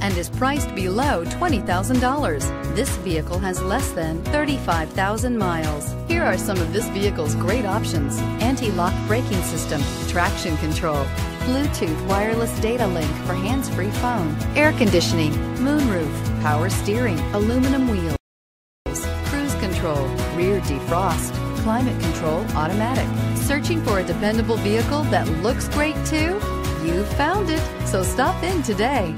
and is priced below $20,000. This vehicle has less than 35,000 miles. Here are some of this vehicle's great options: anti-lock braking system, traction control, Bluetooth wireless data link for hands-free phone, air conditioning, moonroof, power steering, aluminum wheels, cruise control, rear defrost, climate control automatic. Searching for a dependable vehicle that looks great too? You found it, so stop in today.